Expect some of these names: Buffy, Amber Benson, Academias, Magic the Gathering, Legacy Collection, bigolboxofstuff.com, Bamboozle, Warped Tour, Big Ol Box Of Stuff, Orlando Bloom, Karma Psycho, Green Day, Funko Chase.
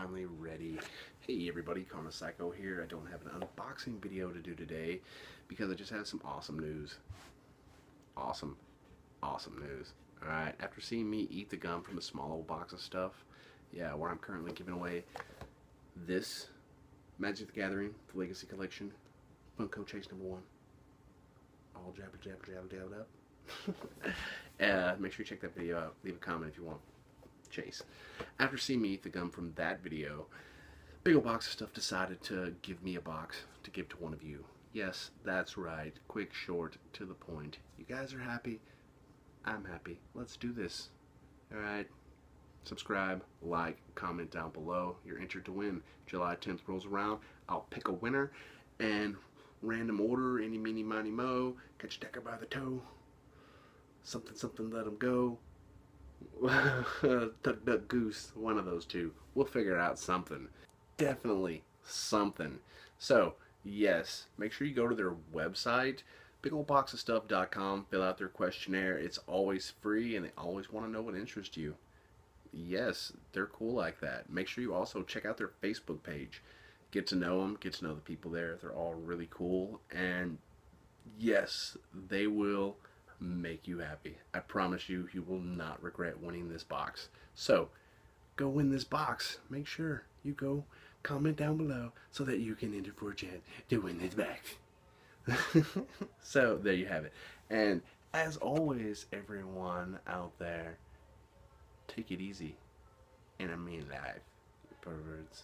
finally ready. Hey everybody, Karma Psycho here. I don't have an unboxing video to do today because I just had some awesome news. Awesome news. Alright, after seeing me eat the gum from a small old box of stuff, yeah, where I'm currently giving away this Magic the Gathering, the Legacy Collection, Funko Chase #1. All jabber jabber jabber jabber up. Make sure you check that video out. Leave a comment if you want Chase. After seeing me eat the gum from that video, Big Ol' Box of Stuff decided to give me a box to give to one of you. Yes, that's right. Quick, short, to the point. You guys are happy. I'm happy. Let's do this. Alright. Subscribe, like, comment down below. You're entered to win. July 10th rolls around. I'll pick a winner. And random order, any, meeny, miny, mo. Catch a decker by the toe. Something, something, let them go. Duck, duck, goose. One of those two. We'll figure out something. Definitely something. So, yes, make sure you go to their website, bigolboxofstuff.com, fill out their questionnaire. It's always free, and they always want to know what interests you. Yes, they're cool like that. Make sure you also check out their Facebook page. Get to know them, get to know the people there. They're all really cool, and yes, they will make you happy. I promise you, you will not regret winning this box. So, go win this box. Make sure you go comment down below so that you can enter for a chance to win this box. So, there you have it. And as always, everyone out there, take it easy. And I mean life, you perverts.